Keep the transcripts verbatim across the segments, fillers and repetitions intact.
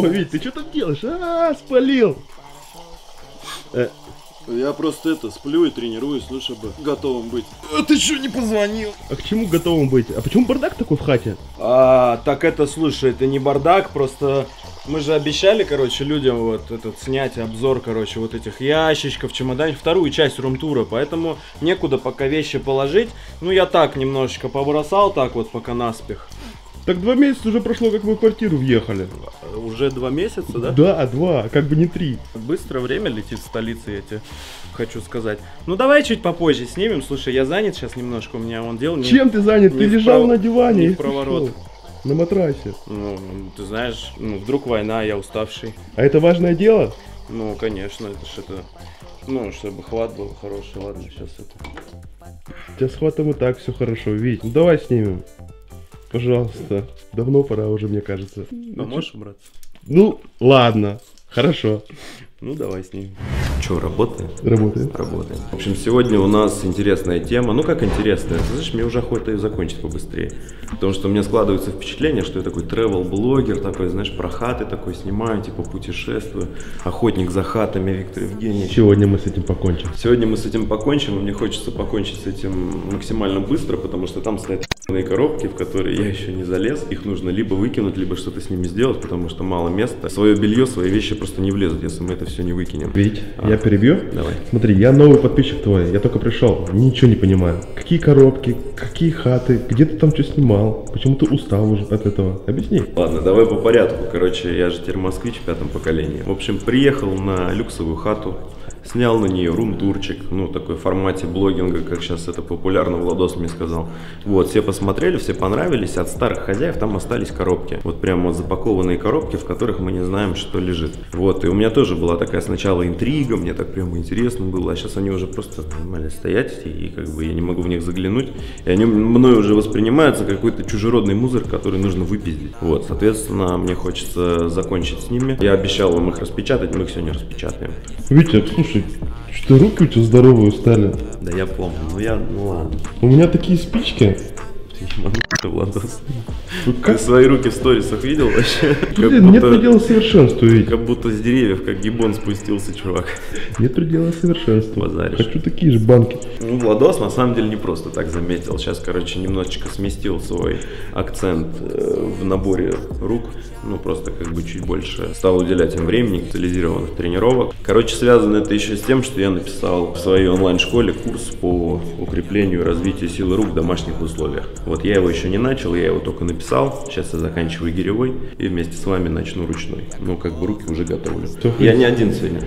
О, Вить, ты что там делаешь? А, спалил. Я просто это, сплю и тренируюсь, лучше бы готовым быть. А ты что не позвонил? А к чему готовым быть? А почему бардак такой в хате? А, так это, слушай, это не бардак, просто мы же обещали, короче, людям вот этот снять обзор, короче, вот этих ящичков, чемоданов, вторую часть румтура, поэтому некуда пока вещи положить. Ну, я так немножечко побросал, так вот, пока наспех. Так два месяца уже прошло, как вы в квартиру въехали. Уже два месяца, да? Да, два, как бы не три. Быстро время летит в столице, я тебе хочу сказать. Ну давай чуть попозже снимем. Слушай, я занят сейчас немножко, у меня вон дел. Чем не, ты занят? Ты лежал пров... на диване. Не в проворот. На матрасе. Ну, ты знаешь, ну вдруг война, я уставший. А это важное дело? Ну, конечно, это что-то... Ну, чтобы хват был хороший, ладно, сейчас это... У тебя с хватом и так все хорошо, Вить. Ну давай снимем. Пожалуйста. Давно пора уже, мне кажется. Поможешь, брат? Ну, ладно. Хорошо. Ну, давай с ним. Че, работаем? Работаем. Работаем. В общем, сегодня у нас интересная тема. Ну, как интересная? Ты знаешь, мне уже охота ее закончить побыстрее. Потому что у меня складывается впечатление, что я такой тревел-блогер, такой, знаешь, про хаты такой снимаю, типа путешествую. Охотник за хатами Виктор Евгеньевич. Сегодня мы с этим покончим. Сегодня мы с этим покончим, и мне хочется покончить с этим максимально быстро, потому что там стоят коробки, в которые я еще не залез. Их нужно либо выкинуть, либо что-то с ними сделать, потому что мало места. Свое белье, свои вещи просто не влезут, если мы это все не выкинем. Вить, а, я перебью? Давай. Смотри, я новый подписчик твой, я только пришел, ничего не понимаю. Какие коробки, какие хаты, где ты там что снимал, почему ты устал уже от этого? Объясни. Ладно, давай по порядку. Короче, я же теперь москвич в пятом поколении. В общем, приехал на люксовую хату. Снял на нее рум-турчик, ну, такой в формате блогинга, как сейчас это популярно, Владос мне сказал. Вот, все посмотрели, все понравились, от старых хозяев там остались коробки. Вот прям вот запакованные коробки, в которых мы не знаем, что лежит. Вот, и у меня тоже была такая сначала интрига, мне так прямо интересно было, а сейчас они уже просто нормально стоять, и как бы я не могу в них заглянуть. И они мной уже воспринимаются как какой-то чужеродный мусор, который нужно выпиздить. Вот, соответственно, мне хочется закончить с ними. Я обещал вам их распечатать, мы их сегодня распечатаем. Витя, слушай, что руки у тебя здоровые стали? Да я помню, ну я, ну ладно. У меня такие спички. Владос. Ты свои руки в сторисах видел вообще? Блин, нет предела совершенства, Вить. Как будто с деревьев, как гибон спустился, чувак. Нет предела совершенства. Базаришь. Хочу такие же банки. Ну, Владос на самом деле не просто так заметил. Сейчас, короче, немножечко сместил свой акцент э, в наборе рук. Ну, просто как бы чуть больше стал уделять им времени, специализированных тренировок. Короче, связано это еще с тем, что я написал в своей онлайн-школе курс по укреплению и развитию силы рук в домашних условиях. Вот я его еще не начал, я его только написал. Сейчас я заканчиваю гиревой и вместе с вами начну ручной. Ну, как бы руки уже готовлю. Я не один сегодня.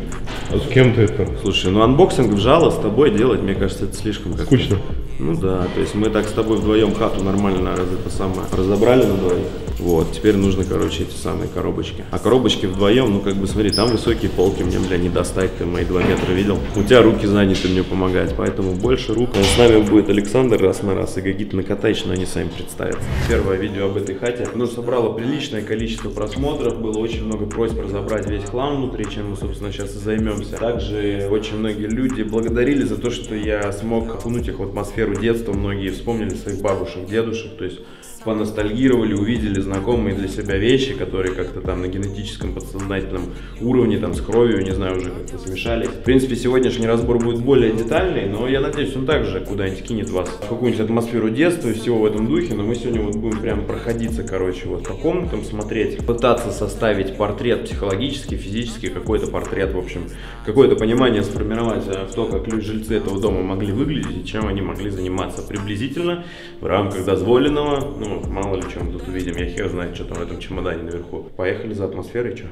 А с кем ты это? Слушай, ну анбоксинг вжало с тобой делать, мне кажется, это слишком как-то. Скучно. Ну да, то есть мы так с тобой вдвоем хату нормально раз это самое разобрали на двоих. Вот, теперь нужно, короче, эти самые коробочки. А коробочки вдвоем, ну как бы смотри, там высокие полки, мне, бля, не достать, ты мои два метра видел. У тебя руки заняты мне помогать, поэтому больше рук. Он с нами будет Александр раз на раз и Гагитна Катаич, но они сами представятся. Первое видео об этой хате, ну, собрало приличное количество просмотров, было очень много просьб разобрать весь хлам внутри, чем мы, собственно, сейчас и займемся. Также очень многие люди благодарили за то, что я смог окунуть их в атмосферу детства, многие вспомнили своих бабушек, дедушек, то есть поностальгировали, увидели знакомые для себя вещи, которые как-то там на генетическом подсознательном уровне, там с кровью, не знаю, уже как-то смешались. В принципе, сегодняшний разбор будет более детальный, но я надеюсь, он также куда-нибудь кинет вас в какую-нибудь атмосферу детства и всего в этом духе, но мы сегодня вот будем прям проходиться, короче, вот по комнатам смотреть, пытаться составить портрет психологический, физический, какой-то портрет, в общем, какое-то понимание сформировать в то, как жильцы этого дома могли выглядеть и чем они могли заниматься приблизительно в рамках дозволенного, ну, мало ли чем тут увидим, я хер знает, что там в этом чемодане наверху. Поехали за атмосферой, чё?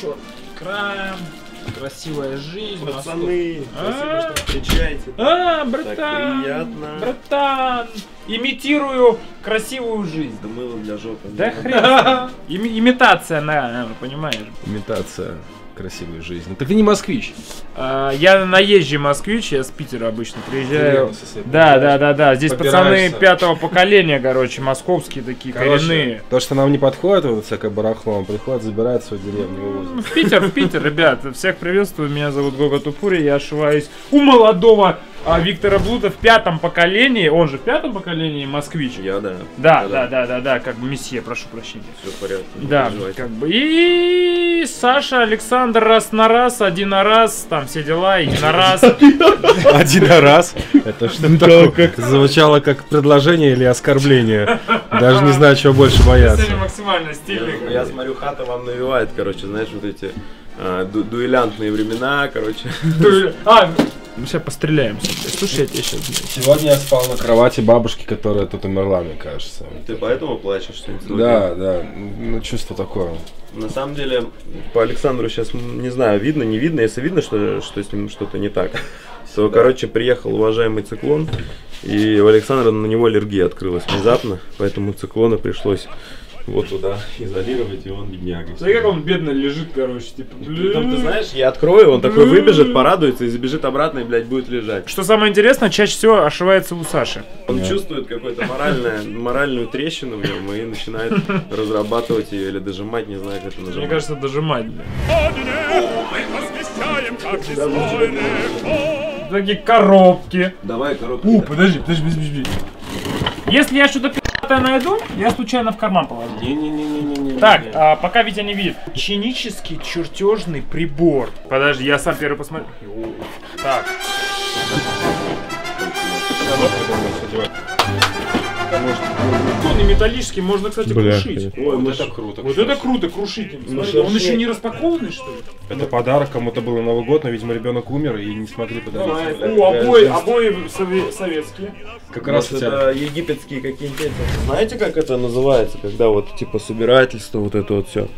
Чёрт, краем, красивая жизнь. Пацаны, спасибо, что встречаете. А, братан, приятно. Братан, имитирую красивую жизнь. Да мыло для жопы. Да хрена. Имитация, наверное, понимаешь? Имитация красивой жизни. Так ты не москвич. А, я наезжий москвич, я с Питера обычно приезжаю. Да, да, да, да. Здесь пацаны пятого поколения, короче, московские такие, короче, коренные. То, что нам не подходит, вот всякое барахло, он приходит, забирает свою деревню. В Питер, в Питер, ребят, всех приветствую, меня зовут Гога Тупурия, я ошиваюсь у молодого а, Виктора Блуда в пятом поколении, он же в пятом поколении москвич. Я, да. Да, да, да, да, да, да, как бы месье, прошу прощения. Все в порядке. Да, как бы. И Саша, Александр, раз на раз, один на раз, там все дела, и на раз. Один на раз? Это что такое? Звучало как предложение или оскорбление. Даже не знаю, чего больше бояться. Максимально стильный. Я смотрю, хата вам навевает, короче, знаешь, вот эти дуэлянтные времена, короче. А, мы сейчас постреляем. Слушай, я тебе сейчас... Сегодня я спал на кровати бабушки, которая тут умерла, мне кажется. Ты поэтому плачешь? Что-нибудь? Да, да. Ну, чувство такое. На самом деле, по Александру сейчас, не знаю, видно, не видно. Если видно, что, что с ним что-то не так, то, короче, приехал уважаемый циклон, и у Александра на него аллергия открылась внезапно, поэтому циклона пришлось... Вот туда изолировать, и он бедняга. Да как он бедно лежит, короче, типа, там, ты знаешь, я открою, он такой выбежит, порадуется и забежит обратно, и, блядь, будет лежать. Что самое интересное, чаще всего ошибается у Саши. Он yeah. чувствует какую-то моральную трещину в нем и начинает разрабатывать ее или дожимать, не знаю, как это нажимать. Мне кажется, дожимать. Такие коробки. Давай коробки. У, подожди, подожди, подожди. Если я что-то... Я найду, я случайно в карман положу. Не-не-не-не-не. Так, а, пока Витя не видит. Чинический чертежный прибор. Подожди, я сам первый посмотрю. Так. Тонный металлический, можно, кстати, крушить. Ой, вот это круто. Вот это круто, крушить. Он еще не распакованный, что ли? Это подарок, кому-то было Новый год, но, видимо, ребенок умер и не смогли подарить. О, обои, обои советские. Как раз это египетские какие-нибудь. Знаете, как это называется, когда вот типа собирательство, вот это вот все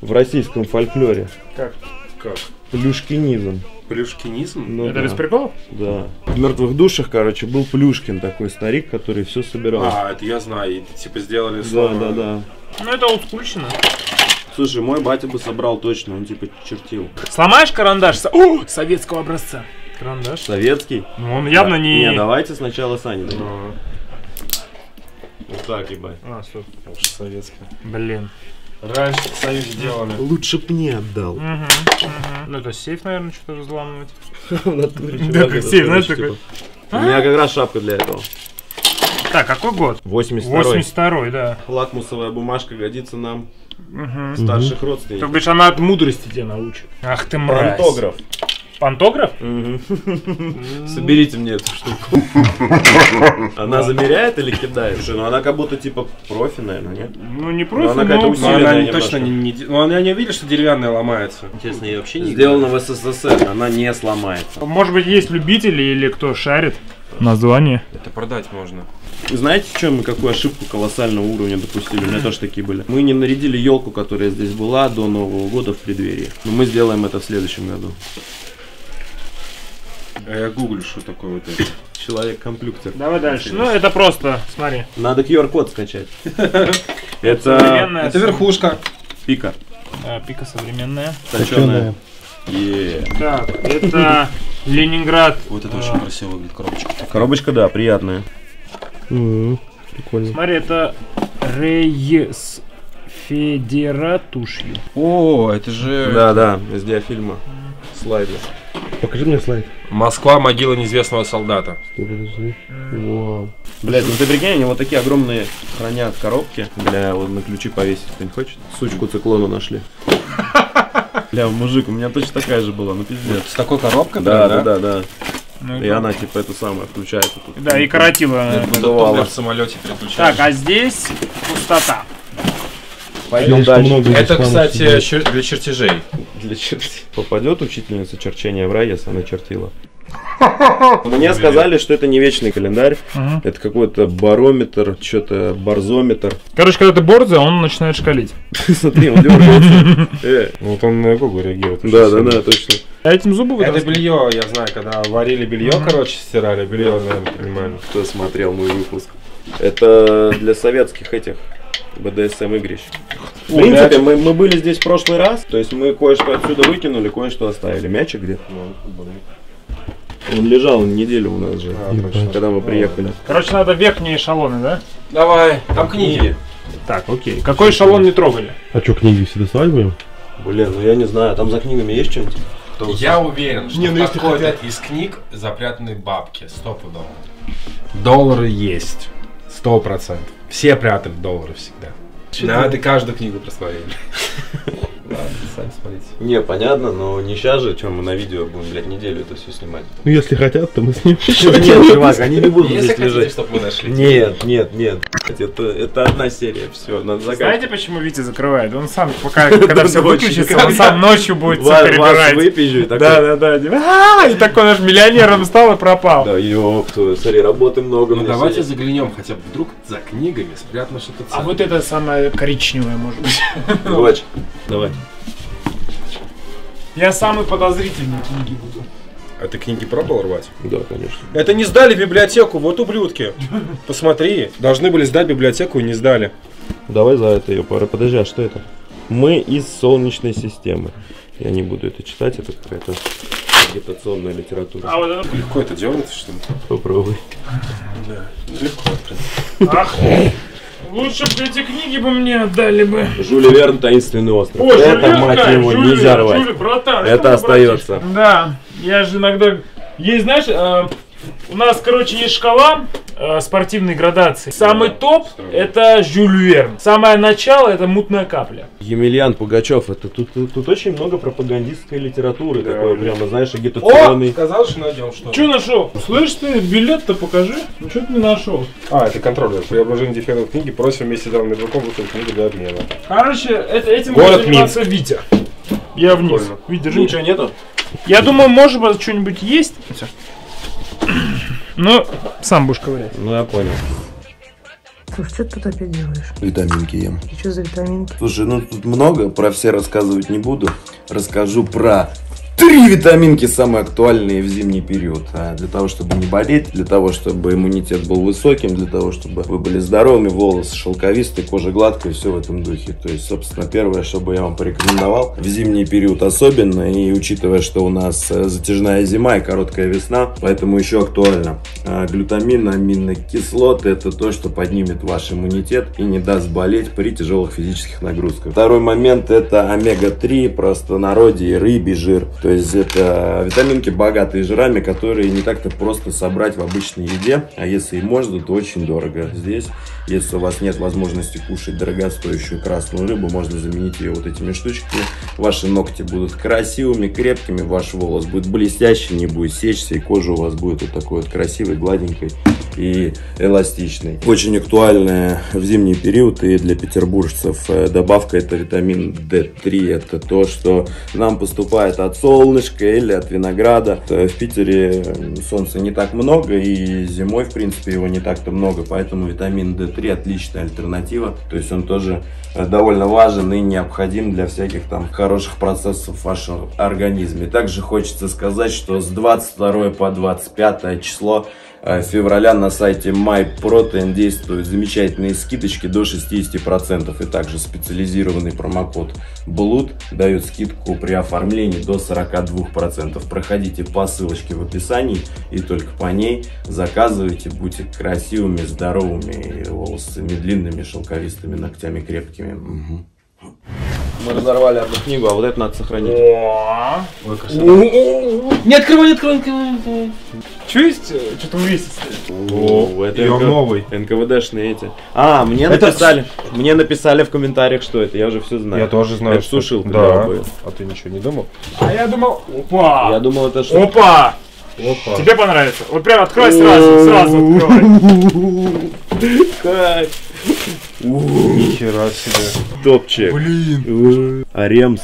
в российском фольклоре? Как? Как? Плюшкинизм. Плюшкинизм? Ну, это да. Без приколов? Да. В «Мертвых душах», короче, был Плюшкин, такой старик, который все собирал. А, это я знаю, и типа сделали слово. Да, да, да. Ну это ускучно. Слушай, мой батя бы собрал точно, он типа чертил. Сломаешь карандаш? О, советского образца. Карандаш? Советский? Ну он явно да. не... Не, давайте сначала Саня. А. Вот так, ебать. А, стоп. Советская. Блин. Раньше союз делали. Лучше б не отдал. Угу, угу. Ну это сейф, наверное, что-то разламывать. В натуре, чувак. Да, как сейф, знаешь, такой. У меня как раз шапка для этого. Так, какой год? восемьдесят второй. восемьдесят второй, да. Лакмусовая бумажка годится нам. Старших родственников. Ты говоришь, она от мудрости тебя научит. Ах ты мразь. Пантограф. Пантограф? Соберите мне эту штуку. Она замеряет или кидает? Ну она как будто типа профи, наверное, нет? Ну не профи, но она точно не... Ну она не видит, что деревянная ломается. Интересно, ее вообще не... Сделана в СССР, она не сломается. Может быть есть любители или кто шарит? Название? Это продать можно. Знаете, в чем мы какую ошибку колоссального уровня допустили? У меня тоже такие были. Мы не нарядили елку, которая здесь была до Нового года в преддверии. Но мы сделаем это в следующем году. А я гуглю, что такое вот это. Человек-компьютер. Давай дальше. Ну, это просто, смотри. Надо ку ар код скачать. Это верхушка. Пика. Пика современная. Точеная. Так, это Ленинград. Вот это очень красиво выглядит коробочка. Коробочка, да, приятная. Прикольно. Смотри, это Рей с Федератушью. О, это же... Да, да, из диафильма. Слайды. Покажи мне слайд. Москва, могила неизвестного солдата. Блять, ну ты прикинь, они вот такие огромные хранят коробки. Бля, вот на ключи повесить кто-нибудь хочет? Сучку циклону нашли. Бля, мужик, у меня точно такая же была, ну пиздец. С такой коробкой? Да, да, да, да. Ну, и да. Она типа это самое включается тут. Да, и коротила. В самолете переключается. Так, а здесь пустота. Пойдем дальше. Это, кстати, чер... для чертежей. Для чертежей. Попадет учительница черчения в рай, если она чертила. Мне сказали, что это не вечный календарь, ага. Это какой-то барометр, что-то борзометр. Короче, когда ты борзый, он начинает шкалить. Смотри, он дергается. Вот он на Гогу реагирует. Да, да, да, точно. А этим зубы выросли? Это белье, я знаю, когда варили белье, короче, стирали белье, наверное, понимаю. Кто смотрел мой выпуск? Это для советских этих бэ дэ эс эм игрищ. В принципе, мы, мы были здесь в прошлый раз, то есть мы кое-что отсюда выкинули, кое-что оставили. Мячик где? Он лежал неделю у нас же, а, когда мы приехали. Короче, надо верхние эшелоны, да? Давай, там книги. Так, окей. Какой эшелон не трогали? А что, книги все доставать будем? Блин, ну я не знаю, там за книгами есть что-нибудь? кто... Я уверен, что ну, какой-то хотят... из книг запрятанные бабки, стопудово. Доллары есть, сто процентов. Все прятают доллары всегда. Надо каждую книгу просмотреть. Ладно, сами смотрите. Не, понятно, но не сейчас же, чем мы на видео будем, блядь, неделю это все снимать. Ну если хотят, то мы снимем. Нет, чувак, они не будут здесь лежать, чтобы мы нашли. Нет, нет, нет. Это одна серия, все, надо заканчивать. Знаете, почему Витя закрывает? Он сам, пока, когда все выключится, он сам ночью будет все перебирать. Вас выпизжу и такой. Да, да, да. И такой наш миллионером стал и пропал. Да, ёпту, смотри, работы много. Ну давайте заглянем хотя бы вдруг за книгами спрятано что-то. А вот это самое коричневое, может быть. Давай. Давай. Я самый подозрительный книги буду. А ты книги пробовал рвать? Да, конечно. Это не сдали библиотеку, вот ублюдки. Посмотри, должны были сдать библиотеку и не сдали. Давай за это ее пора. Подожди, а что это? Мы из Солнечной системы. Я не буду это читать, это какая-то агитационная литература. А вот это... Легко это делается, что ли? Попробуй. Да, легко. Ах! Лучше бы эти книги бы мне отдали бы. Жюль Верн, «Таинственный остров». О, это, Жюль, мать его, Жюль, нельзя рвать. Жюль, братан, это остается. Да, я же иногда... Есть, знаешь, э, у нас, короче, есть шкала э, спортивной градации. Самый топ – это Жюль Верн. Самое начало – это «Мутная капля». Емельян Пугачев. Это тут, тут, тут очень много пропагандистской литературы. Да. Такой прямо, знаешь, агитационный. О, сказал, что найдем что-то. Че нашел? Слышь, ты билет-то покажи. Ну что ты не нашел? А, это контроллер. Преображение дефектов книги просим вместе с данным игроком выставить книгу для обмена. Короче, это, этим может заниматься Витя. Я вниз. Витя, ничего нету? Я думаю, может быть, что-нибудь есть. Ну, сам будешь ковырять. Ну, я понял. Слушай, что ты тут опять делаешь? Витаминки ем. И что за витаминки? Слушай, ну тут много, про все рассказывать не буду. Расскажу про три витаминки, самые актуальные в зимний период. А для того, чтобы не болеть, для того, чтобы иммунитет был высоким, для того, чтобы вы были здоровыми, волосы шелковистые, кожа гладкая, все в этом духе. То есть, собственно, первое, что бы я вам порекомендовал, в зимний период особенно, и учитывая, что у нас затяжная зима и короткая весна, поэтому еще актуально. Глютамин, аминные кислоты, это то, что поднимет ваш иммунитет и не даст болеть при тяжелых физических нагрузках. Второй момент, это омега три, простонародье, рыбий жир. То есть это витаминки, богатые жирами, которые не так-то просто собрать в обычной еде. А если и можно, то очень дорого. Здесь, если у вас нет возможности кушать дорогостоящую красную рыбу, можно заменить ее вот этими штучками. Ваши ногти будут красивыми, крепкими, ваш волос будет блестящий, не будет сечься, и кожа у вас будет вот такой вот красивой, гладенькой и эластичной. Очень актуальная в зимний период и для петербуржцев добавка – это витамин дэ три. Это то, что нам поступает от солнышка или от винограда. В Питере солнца не так много, и зимой, в принципе, его не так-то много, поэтому витамин дэ три – отличная альтернатива. То есть он тоже довольно важен и необходим для всяких там хороших процессов в вашем организме. Также хочется сказать, что с двадцать второго по двадцать пятое число февраля на сайте MyProtein действуют замечательные скидочки до шестидесяти процентов. И также специализированный промокод блуд дает скидку при оформлении до сорока двух процентов. Проходите по ссылочке в описании и только по ней заказывайте. Будьте красивыми, здоровыми, волосами длинными, шелковистыми, ногтями крепкими. Угу. Мы разорвали одну книгу, а вот это надо сохранить. О, ой, не открывай, не открывай, открывай. Что есть? Что-то увесится. О, это Н К... новый. эн ка вэ дэшные эти. А, мне это... написали. Мне написали в комментариях, что это. Я уже все знаю. Я тоже знаю. Это сушилка. Да. А ты ничего не думал? А я думал. Опа! Я думал, это что? Опа! Опа. Тебе понравится. Вот прям открой сразу, сразу открой. Нихера себе. Топчик. Блин. Аремс.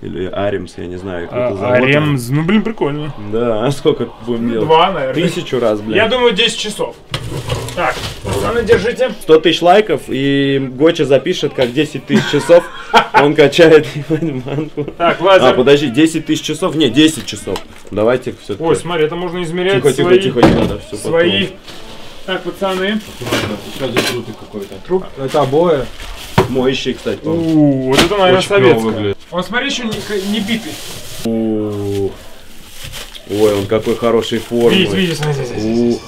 Или Аремс, я не знаю. А, Аремс, ну блин, прикольно. Да, а сколько будем ну, делать? Два, наверное. Тысячу раз, блин. Я думаю, десять часов. Так, пацаны, держите. сто тысяч лайков, и Гоча запишет, как десять тысяч часов. Он качает манку. Так, лазер. А, подожди, десять тысяч часов? Не, десять часов. Давайте все-таки. Ой, смотри, это можно измерять. Тихо, свои... тихо, тихо, не надо. Все свои. Потом. Так, пацаны. Еще здесь трупик какой-то. Труп. Это обои. Моющие, кстати, по-моему. У-у-у, вот это, наверное, советское. Вот смотри, еще не, не битый. Ой, он какой хорошей формы. Видите, видите, смотрите.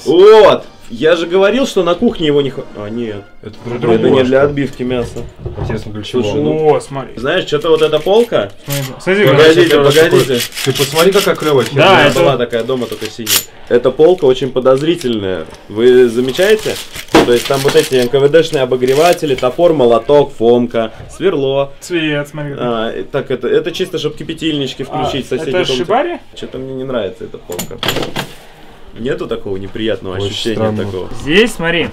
Вот! Я же говорил, что на кухне его не хватает. А, нет. Это, это, это не для отбивки мяса. Интересно, для чего? Слушай, ну, о, смотри. Знаешь, что-то вот эта полка. Смотри, погодите, погодите. Ты посмотри, какая клевая херня. Да, это... была такая дома, только синяя. Эта полка очень подозрительная. Вы замечаете? То есть там вот эти эн ка вэ дэшные обогреватели, топор, молоток, фомка, сверло. Цвет, смотри. А, так, это, это чисто, чтобы кипятильнички включить. А, соседи. Это шибари? Что-то мне не нравится эта полка. Нету такого неприятного очень ощущения странно. Такого. Здесь, смотри,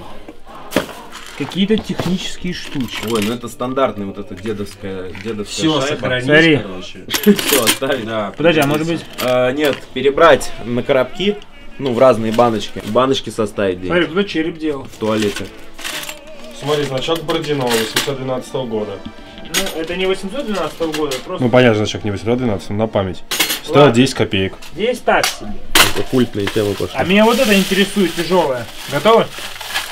какие-то технические штучки. Ой, ну это стандартный вот эта дедовская, дедовская все, шайба. Все, короче. Все, оставить. Да, подожди, а может быть... А, нет, перебрать на коробки, ну в разные баночки. Баночки составить. Смотри, кто череп делал. В туалете. Смотри, значок Бородино, восемьсот двенадцатого года. Ну, это не восемьсот двенадцатого года, просто... Ну, понятно, значок не восемьсот двенадцатого, на память. Стоило десять копеек. Здесь так себе. Культные темы пошли. А меня вот это интересует, тяжелое. Готовы?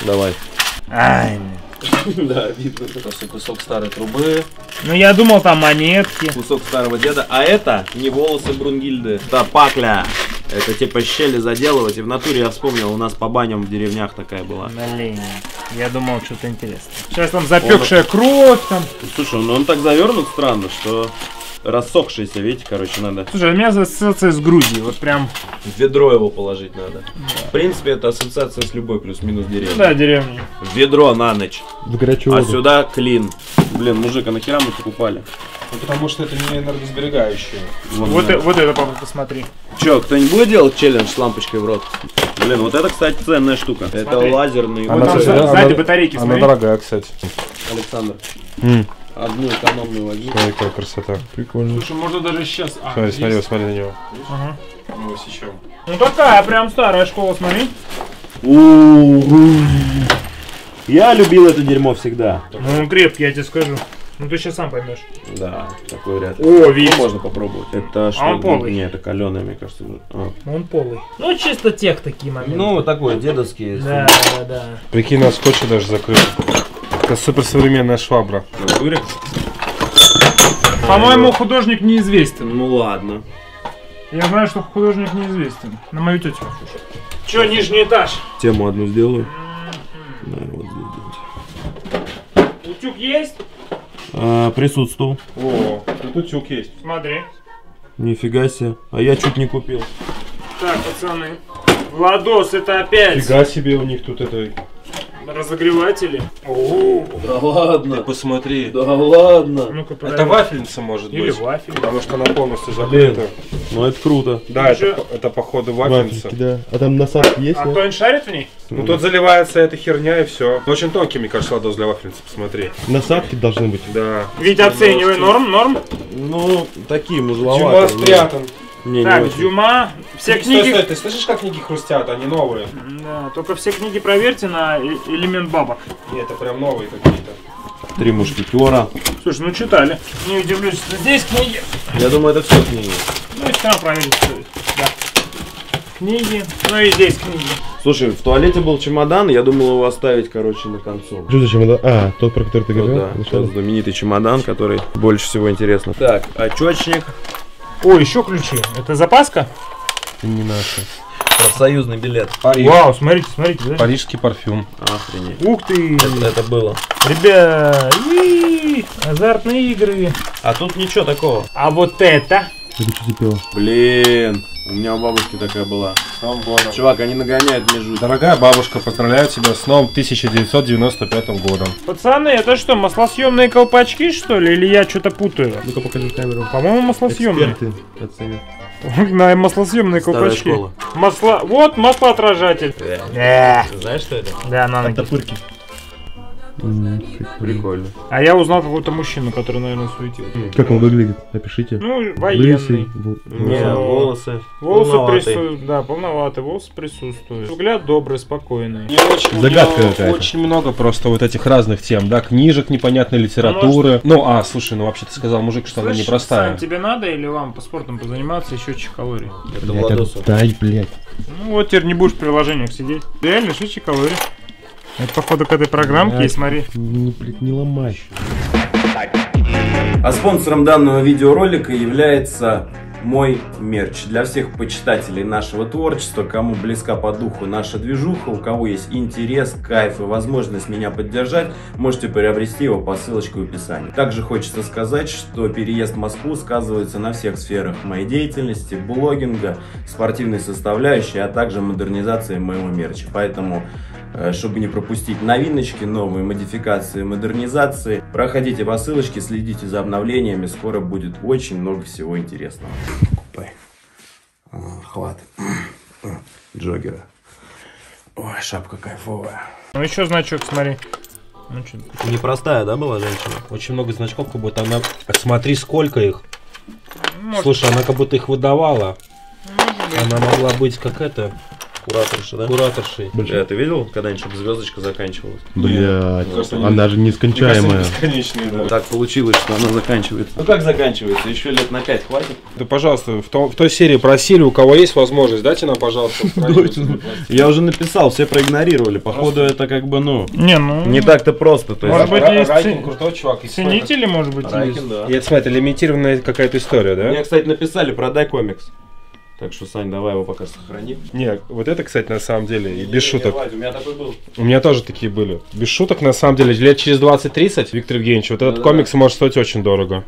Давай. Ай. Да, видно. Это кусок старой трубы. Ну я думал там монетки. Кусок старого деда. А это не волосы Брунгильды. Это пакля. Это типа щели заделывать. И в натуре я вспомнил, у нас по баням в деревнях такая была. Блин, я думал что-то интересное. Сейчас там запекшая он... кровь там. Слушай, ну он так завернут странно, что... Рассохшийся, видите, короче, надо. Слушай, у меня ассоциация с Грузией, вот прям. В ведро его положить надо. Да. В принципе, это ассоциация с любой плюс-минус деревней. Да, деревня. В ведро на ночь. В горячую воду. А сюда клин. Блин, мужик, а нахера мы покупали? Ну, потому что это не энергосберегающее. Вот, вот, вот это, папа, посмотри. Че, кто-нибудь будет делать челлендж с лампочкой в рот? Блин, вот это, кстати, ценная штука. Смотри. Это лазерный. Она, вот там, она, сзади она, батарейки, она смотри. Дорогая, кстати. Александр. М. Одну экономную логику. Смотри, какая красота. Прикольно. Слушай, можно даже сейчас... А, смотри, здесь... смотри, смотри на него. Ага. Ну, сейчас. Ну, такая прям старая школа, смотри. Я любил это дерьмо всегда. Ну, он крепкий, я тебе скажу. Ну, ты сейчас сам поймешь. Да, такой ряд. О, видишь. Можно попробовать. Это что? А он полый. Нет, это каленый, мне кажется. А. Он полый. Ну, чисто тех такие моменты. Ну, такой, дедовский. Да, да, да. Прикинь, нас скотч даже закрыл. Это суперсовременная швабра. По-моему, художник неизвестен. Ну ладно. Я знаю, что художник неизвестен. На мою тетю. Че, нижний этаж? Тему одну сделаю. Утюг есть? Присутствовал. О, тут утюг есть. Смотри. Нифига себе. А я чуть не купил. Так, пацаны. Владос, это опять. Фига себе у них тут это... Разогреватели. О, да ладно. Ты посмотри. Да ладно. Ну это вафельница может Или быть. Или вафель. Потому что она полностью закрыта. Ну это круто. Да, это, это, это походу вафельница. Вафельки, да. А там насадки есть? А да? Кто-нибудь шарит в ней? Ну, ну тут заливается эта херня и все. Но очень тонкий, мне кажется, ладос для вафельницы, посмотри. Насадки должны быть. Да. Ведь оценивай, норм, норм? Ну, такие музловатые. Дюма спрятан. Не, так, не Дюма, все стой, книги... Стой, стой, ты слышишь, как книги хрустят? Они новые. Да, только все книги проверьте на элемент бабок. Нет, это прям новые какие-то. Три мушкетера. Слушай, ну читали. Не удивлюсь, что здесь книги. Я думаю, это все книги. Ну и все равно проверить стоит. Да. Книги, ну и здесь книги. Слушай, в туалете был чемодан, я думал его оставить, короче, на концу. Что за чемодан? А, тот, про который ты говорил? Да, тот знаменитый чемодан, который больше всего интересно. Так, очечник. О, еще ключи. Это запаска? Не наша. Профсоюзный билет. Париж. Вау, смотрите, смотрите. Да? Парижский парфюм. Охренеть. Ух ты. Это, это было. Ребят, и -и -и, азартные игры. А тут ничего такого. А вот это? Это что ты пила? Блин, у меня у бабушки такая была. Чувак, они нагоняют мне жуть. Дорогая бабушка, поздравляю тебя с новым тысяча девятьсот девяносто пятым годом. Пацаны, это что, маслосъемные колпачки, что ли? Или я что-то путаю? Ну-ка покажи камеру. По-моему, маслосъемные. На маслосъемные колпачки. Масло. Вот маслоотражатель. Знаешь, что это? Да, на топырки. Прикольно. А я узнал какого-то мужчину, который, наверное, суетил. Как он выглядит? Напишите. Ну, военный. Не, волосы. Волосы присутствуют. Да, полноватые, волосы присутствуют. Взгляд добрый, спокойный. Загадка. Очень много просто вот этих разных тем, да, книжек непонятной литературы. Ну, а, слушай, ну вообще ты сказал, мужик, что она непростая. Тебе надо или вам по спортом позаниматься и счетчик калорий? Это Владосу. Дай, блядь. Ну вот теперь не будешь в приложениях сидеть. Реально, счетчик калорий. Это, походу, к этой программке, и смотри. Не, не ломай. А спонсором данного видеоролика является мой мерч для всех почитателей нашего творчества, кому близка по духу наша движуха, у кого есть интерес, кайф и возможность меня поддержать, можете приобрести его по ссылочке в описании. Также хочется сказать, что переезд в Москву сказывается на всех сферах моей деятельности, блогинга, спортивной составляющей, а также модернизации моего мерча. Поэтому, чтобы не пропустить новиночки, новые модификации, модернизации, проходите по ссылочке, следите за обновлениями, скоро будет очень много всего интересного. Купай. Хват джоггера. Ой, шапка кайфовая. Ну еще значок, смотри. Ну, непростая, да, была женщина? Очень много значков, как будто она... Смотри, сколько их. Может. Слушай, она как будто их выдавала. Она могла быть как это... Кураторши, да? Кураторши. Бля, ты видел, когда-нибудь, чтобы звездочка заканчивалась? Бля, она же нескончаемая. Бесконечная, да. Так получилось, что она заканчивается. Ну как заканчивается? Еще лет на пять хватит? Да, пожалуйста, в, том, в той серии просили, у кого есть возможность, дайте нам, пожалуйста. Я уже написал, все проигнорировали. Походу это как бы, ну, не так-то просто. Может быть, Райкин крутой чувак. Ценители, может быть, Райкин, да. Я, смотри, лимитированная какая-то история, да? Мне, кстати, написали, продай комикс. Так что, Сань, давай его пока сохраним. Не, вот это, кстати, на самом деле, и без шуток. Вадь, у меня такой был. У меня тоже такие были. Без шуток, на самом деле, лет через двадцать-тридцать, Виктор Евгеньевич, вот этот да, комикс да. может стоить очень дорого.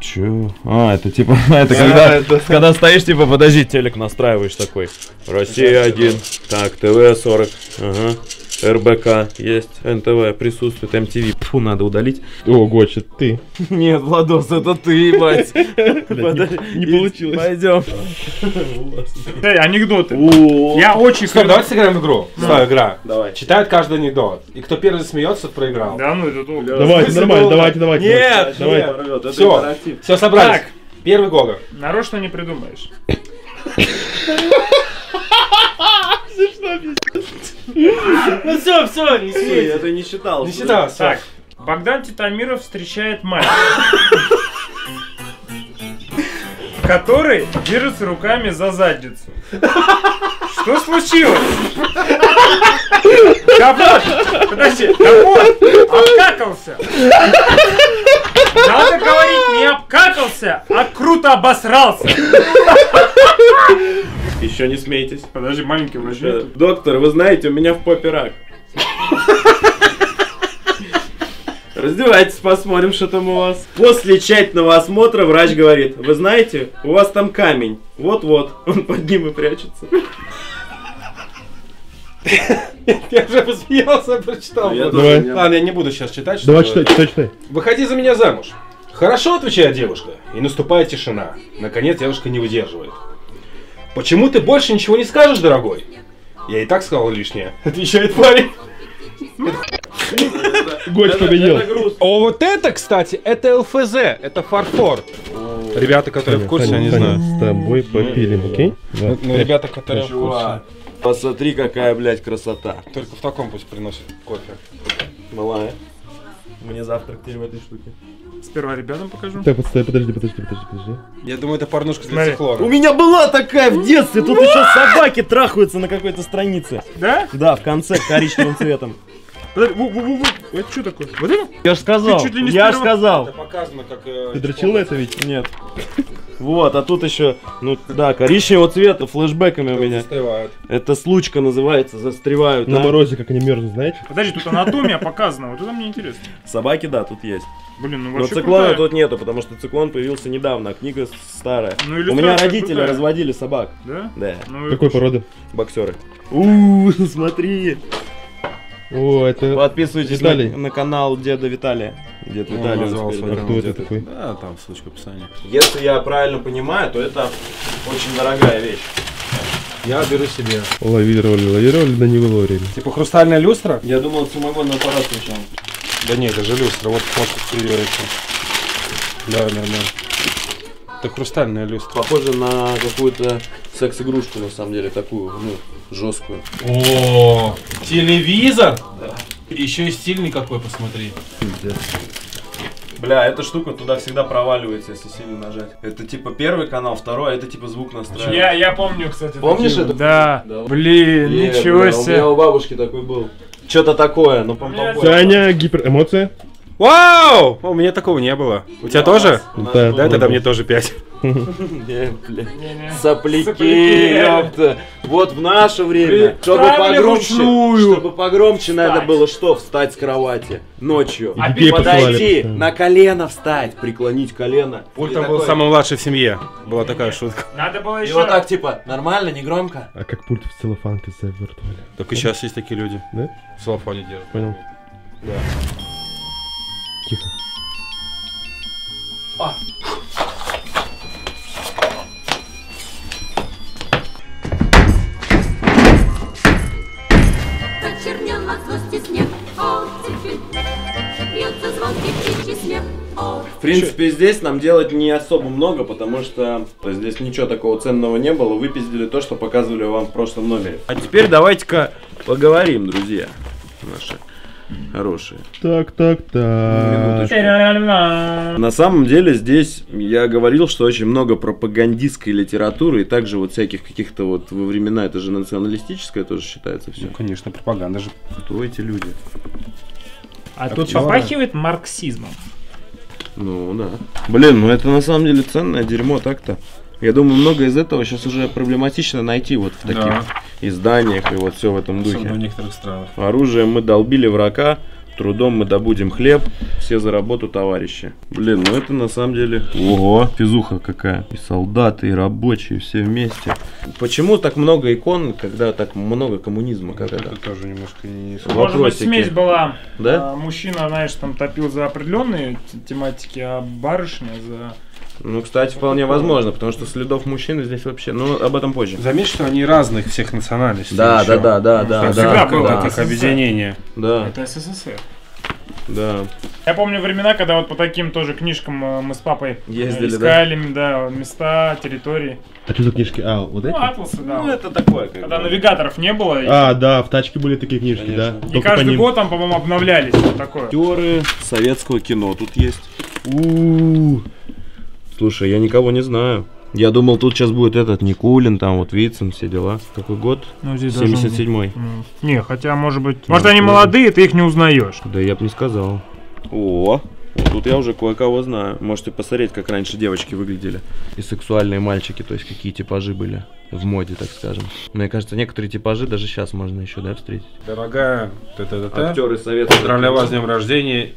Че? А, это типа, это когда, это... когда стоишь, типа, подожди, телек настраиваешь такой. Россия один, так, ТВ сорок, ага. РБК есть, НТВ присутствует, эм ти ви. Фу, надо удалить. Ого, че ты. Нет, Владос, это ты, ебать. Не получилось. Пойдем. Эй, анекдоты. Я очень... Стой, давайте сыграем игру. Стой, игра. Давай. Читают каждый анекдот. И кто первый смеется, проиграл. Да, ну это долго. Давайте, нормально, давайте, давайте. Нет, давай. Все, все собрались. Так. Первый Гога. Нарочно не придумаешь. Ну все, все, не смей, я это не считал. Не считал, так. Богдан Титамиров встречает мать, который держится руками за задницу. Что случилось? Капот, подожди, капот обкакался. Надо говорить не обкакался, а круто обосрался. Еще не смейтесь. Подожди, маленький врачок. Доктор, вы знаете, у меня в попе рак. Раздевайтесь, посмотрим, что там у вас. После тщательного осмотра врач говорит: вы знаете, у вас там камень. Вот-вот, он под ним и прячется. Я уже посмеялся, прочитал. Ладно, я не буду сейчас читать. Давай читай, читай, читай. Выходи за меня замуж. Хорошо, отвечает девушка. И наступает тишина. Наконец девушка не выдерживает. Почему ты больше ничего не скажешь, дорогой? Я и так сказал лишнее, отвечает парень. Гость победил. О, вот это, кстати, это ЛФЗ, это фарфор. Ребята, которые в курсе, они знают. С тобой попилим, окей? Ну, ребята, которые в курсе. Посмотри, какая, блядь, красота. Только в таком пусть приносит кофе. Малая. Мне завтрак теперь в этой штуке. Сперва ребятам покажу. Так, подожди, подожди, подожди, подожди. Я думаю, это порнушка для циклора. У меня была такая в детстве. Тут еще собаки трахаются на какой-то странице. Да? Да, в конце коричневым цветом. Это что такое? Вот это? Я же сказал. Я же сказал. Это показано как... Ты дрочила это ведь? Нет. Вот, а тут еще, ну да, коричневого цвета, флешбэками у меня. Застревают. Это случка называется, застревают. На морозе как они мерзнут, знаете? Подожди, тут анатомия показана, вот это мне интересно. Собаки, да, тут есть. Блин, ну вообще. Но циклона тут нету, потому что циклон появился недавно, а книга старая. Ну, у меня родители крутая. Разводили собак. Да? Да. Ну, какой породы? Боксеры. Ууу, смотри. О, это... Подписывайтесь на, на канал деда Виталия. Дед Виталий назывался. А кто это такой? Да, там ссылочка в описании. Если я правильно понимаю, то это очень дорогая вещь. Я беру себе. Лавировали, лавировали, да не выловили. Типа хрустальная люстра? Я думал, это самогонный аппарат включал. Да нет, это же люстра, вот фотку придется. Да, нормально. Это хрустальная люстра. Похоже на какую-то секс-игрушку, на самом деле, такую, ну, жесткую. О, телевизор? Да. Еще и стильный какой, посмотри. Бля, эта штука туда всегда проваливается, если сильно нажать. Это типа первый канал, второй, а это типа звук настраивает. Я, я помню, кстати. Помнишь это? Да. Да. Блин, нет, ничего себе. У меня у бабушки такой был. Что-то такое, но по-моему. Саня, гиперэмоция. Вау! У меня такого не было. У тебя тоже? Да. Да, тогда мне тоже пять. Сопляки, ёпта. Вот в наше время, чтобы погромче, чтобы погромче надо было что? Встать с кровати ночью. Подойти, на колено встать, преклонить колено. Пульта был самый младший в семье. Была такая шутка. Надо было еще. И вот так, типа, нормально, не громко. А как пульт в целлофанке завертывали? Так и сейчас есть такие люди. Да? В целлофане держат. Понял. Да. Тихо. А. Почернел от злости снег, о, теперь бьется звонкий птичий смех. В принципе, здесь нам делать не особо много, потому что здесь ничего такого ценного не было. Вы пиздили то, что показывали вам в прошлом номере. А теперь давайте-ка поговорим, друзья наши. Хорошие. Так, так, так. На самом деле здесь я говорил, что очень много пропагандистской литературы и также вот всяких каких-то вот во времена, это же националистическое тоже считается все. Ну, конечно, пропаганда же. Кто эти люди? А Активно. Тут попахивает марксизмом. Ну, да. Блин, ну это на самом деле ценное дерьмо так-то. Я думаю, много из этого сейчас уже проблематично найти вот в таких да. изданиях и вот все в этом духе. Особенно в некоторых странах. Оружием мы долбили врага, трудом мы добудем хлеб, все за работу, товарищи. Блин, ну это на самом деле... Ого, физуха какая. И солдаты, и рабочие, все вместе. Почему так много икон, когда так много коммунизма? Как это тоже немножко не... Может быть, смесь была. Да? А, мужчина, знаешь, там топил за определенные тематики, а барышня за... Ну, кстати, вполне возможно, потому что следов мужчины здесь вообще, ну, об этом позже. Заметь, что они разных всех национальностей. Да, да, да, да, да. да. Всегда да, было да. таких объединение. Да. Это СССР. Да. Я помню времена, когда вот по таким тоже книжкам мы с папой ездили, искали, да? да, места, территории. А что за книжки? А, вот эти? Ну, атласы, да. Ну, это такое. Как когда бы. Навигаторов не было. А, и... да, в тачке были такие книжки, Конечно. да. И Только каждый год там, по-моему, обновлялись. Вот такое. Актеры советского кино тут есть. У-у-у. Слушай, я никого не знаю. Я думал, тут сейчас будет этот Никулин, там вот Вицин, все дела. Какой год? Ну, семьдесят седьмой. Не, хотя, может быть... Может, они молодые, ты их не узнаешь. Да я бы не сказал. О, вот тут я уже кое-кого знаю. Можете посмотреть, как раньше девочки выглядели. И сексуальные мальчики, то есть какие типажи были в моде, так скажем. Мне кажется, некоторые типажи даже сейчас можно еще, да, встретить. Дорогая, актеры советского. Поздравляю вас с днем рождения.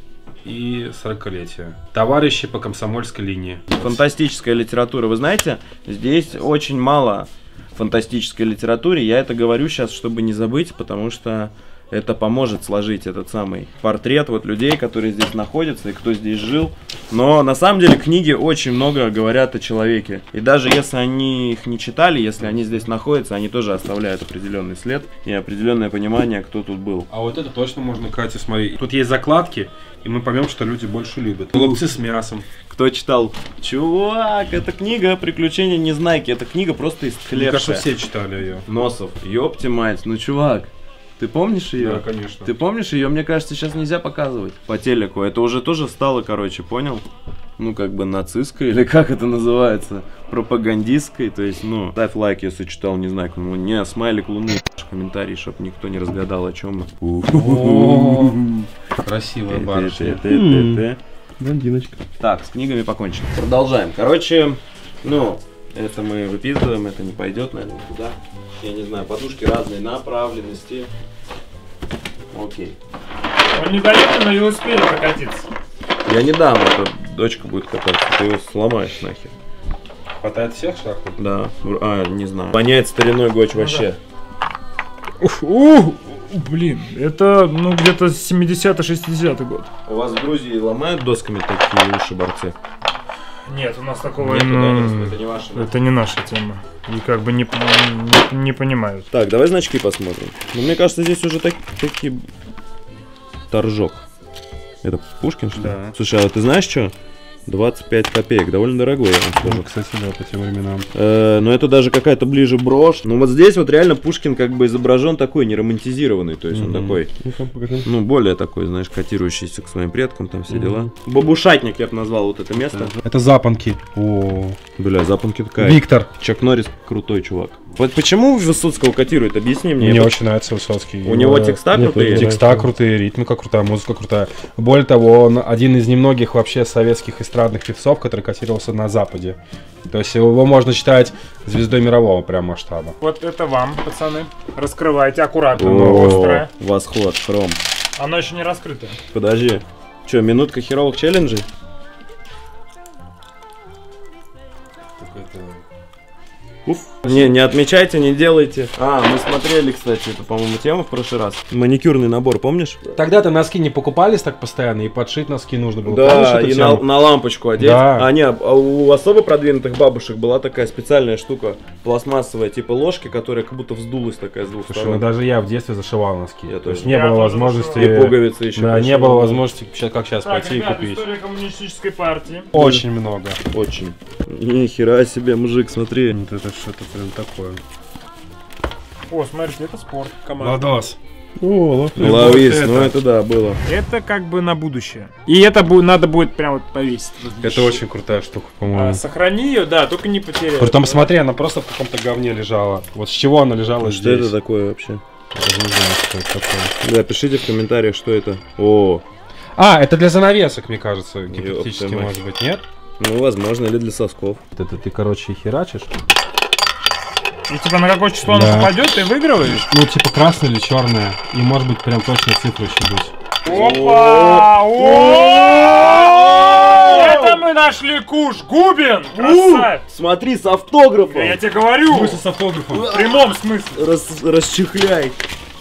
И сорокалетие. Товарищи по комсомольской линии. Фантастическая литература. Вы знаете, здесь очень мало фантастической литературы. Я это говорю сейчас, чтобы не забыть, потому что это поможет сложить этот самый портрет вот людей, которые здесь находятся и кто здесь жил. Но на самом деле книги очень много говорят о человеке. И даже если они их не читали, если они здесь находятся, они тоже оставляют определенный след и определенное понимание, кто тут был. А вот это точно можно, Катя, смотри. Тут есть закладки, и мы поймем, что люди больше любят. Голубцы с мясом. Кто читал? Чувак, это книга «Приключения Незнайки». Это книга просто истлевшая. Мне кажется, все читали ее. Носов. Ёпти мать, ну чувак. Ты помнишь ее? Да, конечно. Ты помнишь ее? Мне кажется, сейчас нельзя показывать по телеку. Это уже тоже стало, короче, понял? Ну, как бы нацистской, или как это называется? Пропагандистской. То есть, ну, ставь лайк, если читал, не знаю, ну, не, смайлик луны, комментарий, чтобы никто не разгадал, о чем мы. Красивая барышня. Блондиночка. Так, с книгами покончено. Продолжаем. Короче, ну... Это мы выписываем, это не пойдет, наверное, куда. Я не знаю, подушки разной направленности. Окей. Он недалеко на велосипеде прокатиться. Я не дам, это дочка будет кататься, ты его сломаешь нахер. Хватает всех шахт? Да, а, не знаю. Воняет стариной гоч ну, вообще. Да. Ух, ух, блин, это ну где-то семидесятый-шестидесятый год. У вас в Грузии ломают досками такие уши борцы? Нет, у нас такого нет, не... это не ваша. Да? Это не наша тема. И как бы не, не, не понимают. Так, давай значки посмотрим. Ну, мне кажется, здесь уже так, такие... Торжок. Это Пушкин, что ли? Да. Слушай, а ты знаешь что? двадцать пять копеек. Довольно дорогой, я вам скажу. Ну, кстати, да, по тем временам. Э, но это даже какая-то ближе брошь. Ну, вот здесь вот реально Пушкин как бы изображен такой, не романтизированный. То есть mm-hmm. он такой, mm-hmm. ну, более такой, знаешь, котирующийся к своим предкам, там все mm-hmm. дела. Бабушатник я бы назвал вот это место. Это запонки. О, бля, запонки такая. Виктор. Чак Норрис крутой чувак. Вот почему Высоцкого котируют? Объясни мне. Мне очень нравится Высоцкий. У него текста крутые? Текста крутые, ритмика крутая, музыка крутая. Более того, он один из немногих вообще советских эстрадных певцов, который котировался на Западе. То есть его можно считать звездой мирового прям масштаба. Вот это вам, пацаны. Раскрывайте аккуратно, но острое. Восход, хром. Оно еще не раскрыто. Подожди. Че, минутка херовых челленджей? Уф. Не, не отмечайте, не делайте. А, мы смотрели, кстати, это, по-моему, тема в прошлый раз. Маникюрный набор, помнишь? Тогда-то носки не покупались так постоянно, и подшить носки нужно было. Да, и на, на лампочку одеть. Да. А не, у особо продвинутых бабушек была такая специальная штука, пластмассовая, типа ложки, которая как будто вздулась такая с двух сторон. Слушай, ну даже я в детстве зашивал носки. Я То есть не было возможности... И пуговицы еще. Да, не было возможности, как сейчас, так, пойти ребят, и купить. История коммунистической партии. Очень да. много. Очень. Ни хера себе, мужик, смотри. Вот это что-то прям такое. О, смотрите, это спорт. Команда. Владос. О, Ловис, ну это да, было. Это как бы на будущее. И это бу надо будет прям вот повесить. Это очень крутая штука, по-моему. А, сохрани ее, да, только не потеряй. Притом да. смотри, она просто в каком-то говне лежала. Вот с чего она лежала здесь. Что это такое вообще? Я не знаю, что это такое. Да, пишите в комментариях, что это. О. А, это для занавесок, мне кажется, гипотетически, может быть, нет? Ну, возможно, или для сосков. Это ты, короче, херачишь. И типа на какое число да. оно попадет, ты выигрываешь? Ну, типа красное или черное. И может быть прям точно цифры еще будет. Опа! Это мы нашли куш! Губин! Красавец! Смотри, с автографом! Я тебе говорю! Смысл с автографом? В прямом смысле. Расчехляй.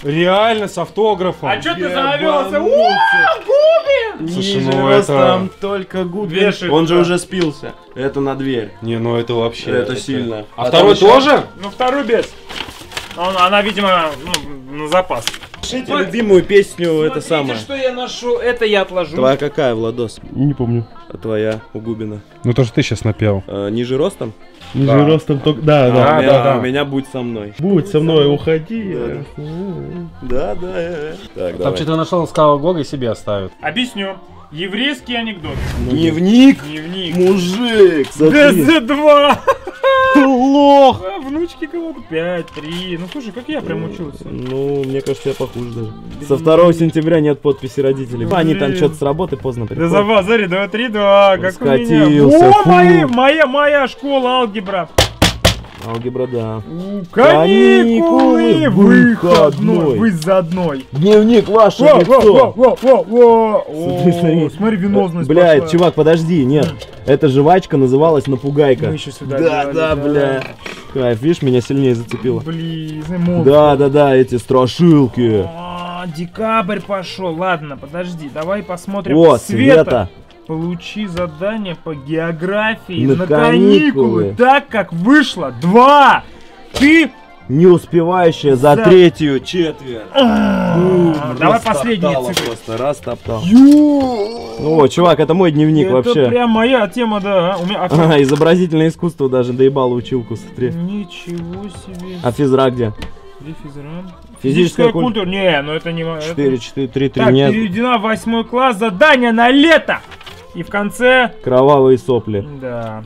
Реально с автографом. А чё ты завелся? Губин! Слушай, ну это... там только Губин. Он же уже спился. Это на дверь. Не, ну это вообще... Это сильно. А второй тоже? Ну второй без. Она, видимо, на запас. Пишите любимую песню, это самое. Что я ношу, это я отложу. Твоя какая, Владос? Не помню. Твоя, у Губина. Ну то, что ты сейчас напел. Ниже ростом? Ниже да. ростом только... Да, да, а, да, да. У меня будь со мной. Будь со мной, уходи. Да, да. да. Так, Там что-то нашел, он сказал, Гога и себе оставит. Объясню. Еврейский анекдот. Дневник? Дневник. Мужик. ДЗ два. Лох. Внучки кого-то. пять, три. Ну слушай, как я прям учился. Ну, мне кажется, я похуже даже. Со второго сентября нет подписи родителей. Они там что-то с работы поздно приходят. Да забазари, два, три, два. Как у меня. О, мои, моя, моя школа алгебра. Алгебра, да. Каникулы, выходной. Вы за одной. Дневник вашего. Смотри, венозность. Блядь, чувак, подожди, нет. Эта жвачка называлась напугайка. Мы еще сюда да, делали, да, да, бля. Кайф, видишь, меня сильнее зацепило. Блин, да, да, да, эти страшилки. О, декабрь пошел. Ладно, подожди, давай посмотрим. О, Света. Света. Получи задание по географии на, на каникулы. каникулы, так как вышло два. Ты не успевающая за, за... третью четверть. А -а -а. У, давай последние цифры. Просто раз топтал. О, чувак, это мой дневник это вообще. Это прям моя тема, да. У меня... а, а, изобразительное искусство даже доебало училку, смотри. Ничего себе. А физрак где? Где физрак? Физическая, Физическая культура. культура. Не, ну это не... четыре, четыре, три, три, так, нет. Переведена в восьмой класс задание на лето. И в конце... кровавые сопли. Да.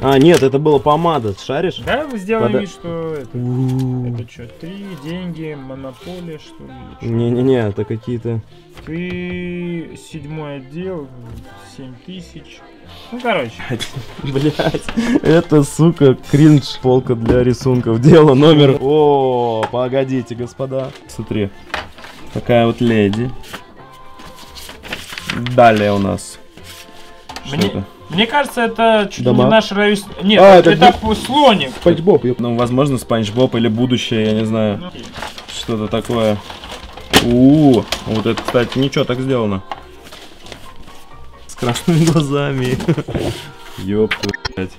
А, нет, это было помада, шаришь? Да, вы сделали Пода... вид, что это... это что, три, деньги, монополия, что ли? Не-не-не, это какие-то... Ты... седьмой отдел, семь тысяч... Ну, короче. Блять, это, сука, кринж полка для рисунков. Дело номер... О, погодите, господа. Смотри, такая вот леди. Далее у нас. Мне, это? Мне кажется, это чуть Дома. не наш равис. Нет, а, это, это не... слоник. Спанч Боб. Ну, возможно, Спанч Боб или будущее, я не знаю. Ну. Что-то такое. У, -у, у, вот это, кстати, ничего так сделано. С красными глазами. Ёпта, блядь.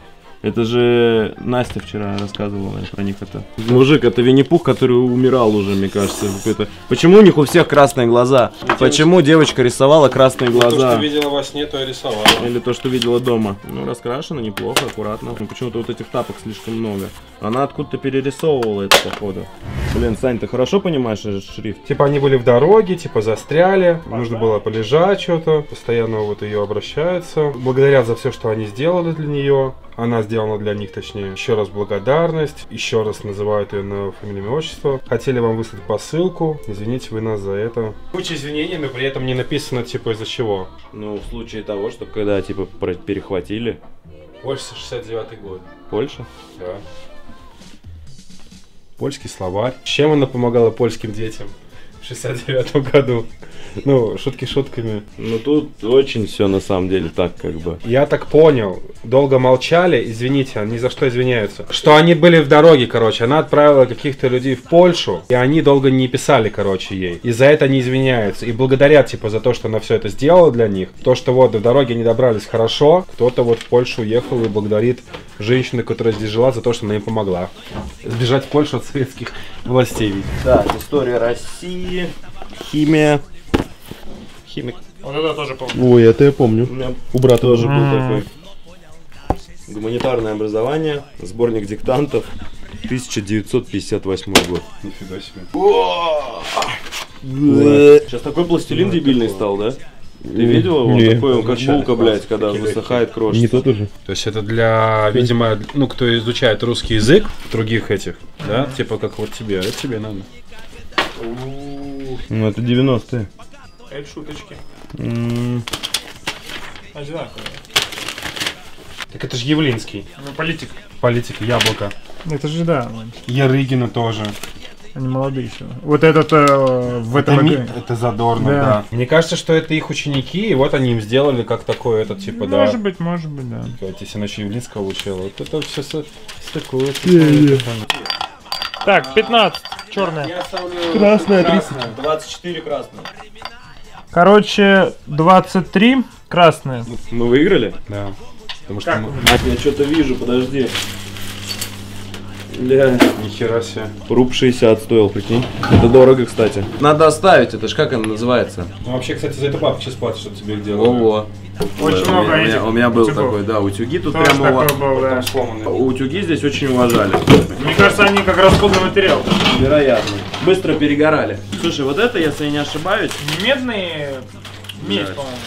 Это же Настя вчера рассказывала про них это. Мужик, это Винни-Пух, который умирал уже, мне кажется. Почему у них у всех красные глаза? И Почему девочка... девочка рисовала красные ну, глаза? То, что видела во сне, то и рисовала. Или то, что видела дома. Ну, раскрашено неплохо, аккуратно. Почему-то вот этих тапок слишком много. Она откуда-то перерисовывала это, походу. Блин, Сань, ты хорошо понимаешь шрифт? Типа они были в дороге, типа застряли, а нужно да? было полежать что-то, постоянно вот ее обращаются. Благодарят за все, что они сделали для нее. Она сделана для них, точнее, еще раз благодарность, еще раз называют ее на фамилию, имя, отчество. Хотели вам выслать посылку, извините вы нас за это. Куча извинений, но при этом не написано, типа, из-за чего. Ну, в случае того, что когда, типа, перехватили. Польша, шестьдесят девятый год. Польша? Да. Польский словарь. Чем она помогала польским детям в шестьдесят девятом году? Ну, шутки шутками. Ну, тут очень все на самом деле так как бы. Я так понял. Долго молчали, извините, они за что извиняются. Что они были в дороге, короче. Она отправила каких-то людей в Польшу, и они долго не писали, короче, ей. И за это они извиняются. И благодарят, типа, за то, что она все это сделала для них. То, что вот в дороге не добрались хорошо. Кто-то вот в Польшу уехал и благодарит женщину, которая здесь жила, за то, что она им помогла. Сбежать в Польшу от советских властей. Так, история России, химия. Химик. Вот это тоже помню. Ой, это я помню. У меня у брата тоже был такой. Гуманитарное образование, сборник диктантов, тысяча девятьсот пятьдесят восьмой год. Нифига себе. Сейчас такой пластилин дебильный стал, да? Ты видела его? Он такой, он как булка, блядь, когда высыхает, крошится. Не тот уже. То есть это для, видимо, ну, кто изучает русский язык, других этих, да? Типа как вот тебе, это тебе надо. Ну это девяностые. Это шуточки. Mm. Одинаковые. Так это же Явлинский. Ну, политик. Политик, яблоко. Это же да. Ярыгина тоже. Они молодые еще. Вот этот э, в этом... Это, ми... это Задорно, да. да. Мне кажется, что это их ученики, и вот они им сделали как такое, этот типа, да. Может быть, может быть, да. Если иначе Явлинского учила. Вот это все такое. Так, пятнадцать, черная. Красная, тридцать. двадцать четыре красная. Короче, двадцать три красные. Мы выиграли? Да. Потому что мы... Я что-то вижу, подожди. Бля. Нихера себе. Руб шестьдесят стоил, прикинь. Это дорого, кстати. Надо оставить, это ж как она называется? Ну, вообще, кстати, за это папа сейчас платит, чтобы тебе их делали. Ого. Очень много у, меня, у меня был утюгов. Такой, да, утюги тут тоже прямо у... был, да. Утюги здесь очень уважали. Мне кажется, они как расходный материал. Вероятно. Быстро перегорали. Слушай, вот это, если я не ошибаюсь... Медные... Медь, по-моему.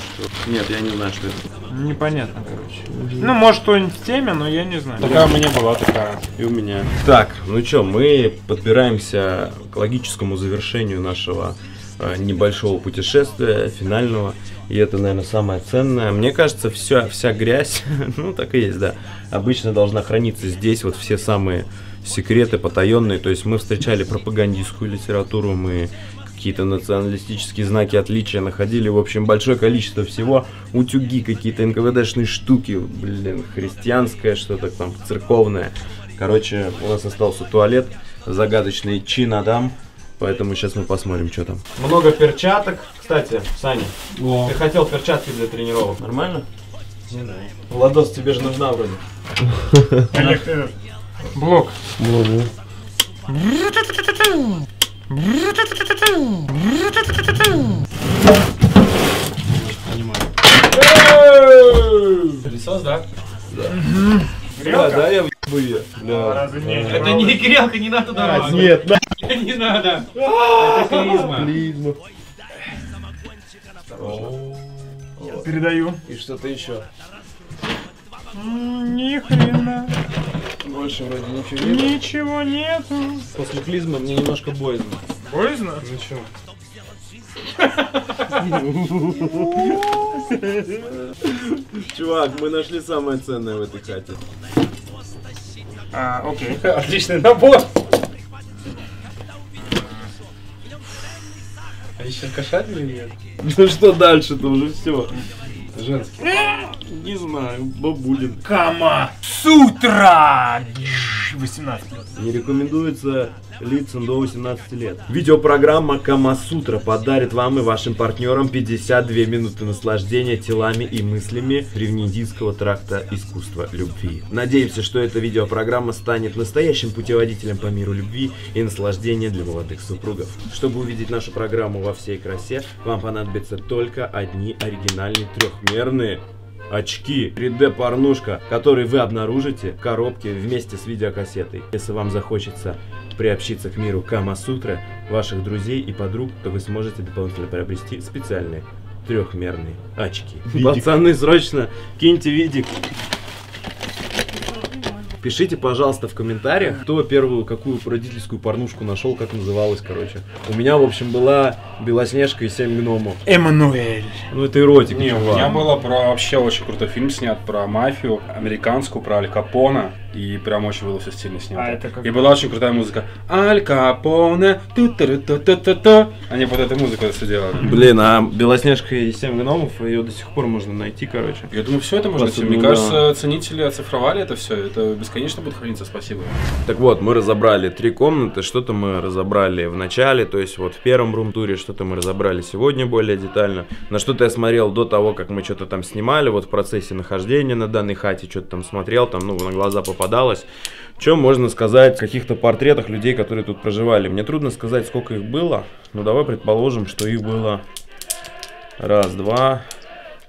Нет, я не знаю, что это. Непонятно, короче. Ну, может, кто-нибудь в теме, но я не знаю. Такая у меня была, такая. И у меня. Так, ну что, мы подбираемся к логическому завершению нашего э, небольшого путешествия, финального. И это, наверное, самое ценное. Мне кажется, вся, вся грязь, ну, так и есть, да, обычно должна храниться здесь, вот все самые секреты потаенные. То есть мы встречали пропагандистскую литературу, мы... какие-то националистические знаки отличия находили, в общем, большое количество всего. Утюги, какие-то эн ка вэ дэшные штуки, блин, христианское что-то там, церковное. Короче, у нас остался туалет, загадочный чинадам, поэтому сейчас мы посмотрим, что там. Много перчаток. Кстати, Саня, О. ты хотел перчатки для тренировок, нормально? Не знаю. Владос, тебе же нужна вроде. Блок. Рисос, да? Да. Грелка? Да, да, я в***ю ее. Это не грелка, не надо давать. Нет, да. Не надо. Это клизма. Клизма. Передаю. И что-то еще. Ни хрена. Больше вроде ничего нету. Ничего нету. После клизмы мне немножко боязно. Боязно? Ну чё? Чувак, мы нашли самое ценное в этой хате. А, окей. Отличный набор. А еще кошат или нет? Ну что дальше-то, уже все. Женский. Не знаю, бабулин. Камасутра! восемнадцать лет. Не рекомендуется лицам до восемнадцати лет. Видеопрограмма Камасутра подарит вам и вашим партнерам пятьдесят две минуты наслаждения телами и мыслями древнеиндийского тракта искусства любви. Надеемся, что эта видеопрограмма станет настоящим путеводителем по миру любви и наслаждения для молодых супругов. Чтобы увидеть нашу программу во всей красе, вам понадобятся только одни оригинальные трехмерные очки три дэ порнушка, которые вы обнаружите в коробке вместе с видеокассетой. Если вам захочется приобщиться к миру Камасутра ваших друзей и подруг, то вы сможете дополнительно приобрести специальные трехмерные очки. Видик. Пацаны, срочно киньте видик. Пишите, пожалуйста, в комментариях, кто первую какую родительскую порнушку нашел, как называлась, короче. У меня, в общем, была «Белоснежка и семь гномов». Эммануэль. Ну, это эротик. Не, у меня было про вообще очень крутой фильм снят про мафию американскую, про Аль Капона. И прям очень было все стильно снято. А это как... И была очень крутая музыка. Аль Капона. Они под эту музыку все делали. Блин, а «Белоснежка и семь гномов», ее до сих пор можно найти, короче. Я думаю, все это можно. Мне кажется, ценители оцифровали это все. Это бесконечно будет храниться. Спасибо. Так вот, мы разобрали три комнаты. Что-то мы разобрали в начале, то есть вот в первом рум-туре, что-то мы разобрали сегодня более детально. На что-то я смотрел до того, как мы что-то там снимали. Вот в процессе нахождения на данной хате что-то там смотрел, там, ну, на глаза попал. Подалось. Что можно сказать в каких-то портретах людей, которые тут проживали? Мне трудно сказать, сколько их было, но давай предположим, что их было раз, два,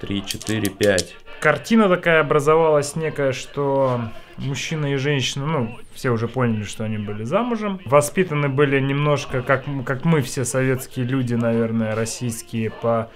три, четыре, пять. Картина такая образовалась некая, что мужчина и женщина, ну, все уже поняли, что они были замужем. Воспитаны были немножко, как, как мы все советские люди, наверное, российские, по...